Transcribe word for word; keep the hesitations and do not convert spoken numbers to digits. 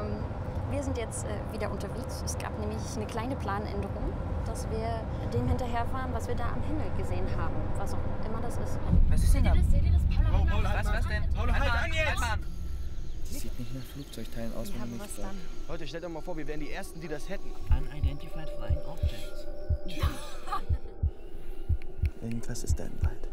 Ähm, wir sind jetzt äh, wieder unterwegs. Es gab nämlich eine kleine Planänderung, dass wir dem hinterherfahren, was wir da am Himmel gesehen haben, was auch immer das ist. Was ist denn da? Seht ihr das? Paula, Paula, was ist das denn? Paula, halt an jetzt! Das sieht nicht nach Flugzeugteilen aus, wenn man nicht sagt. Leute, stellt euch mal vor, wir wären die Ersten, die das hätten. Unidentified Flying Objects. Irgendwas ist da im Wald.